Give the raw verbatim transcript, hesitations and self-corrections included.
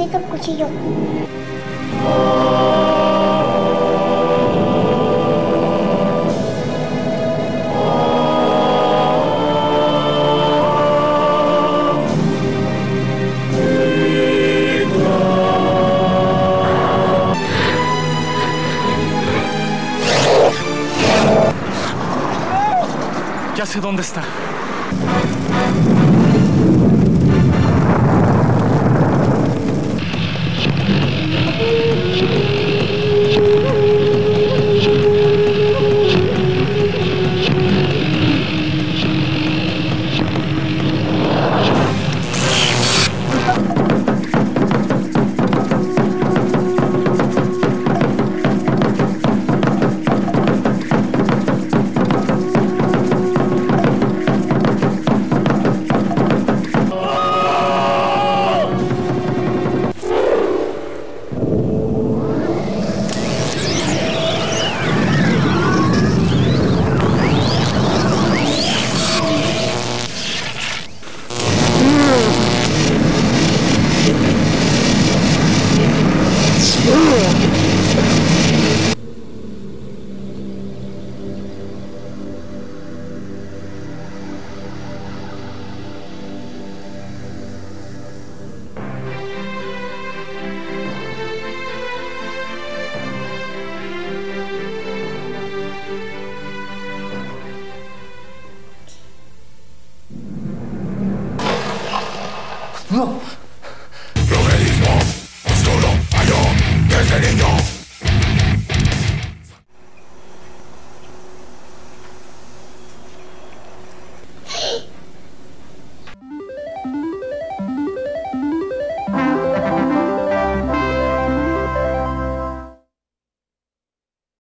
necesito un cuchillo. Ya sé dónde está. No. Lo que hizo, solo hay un desde niño.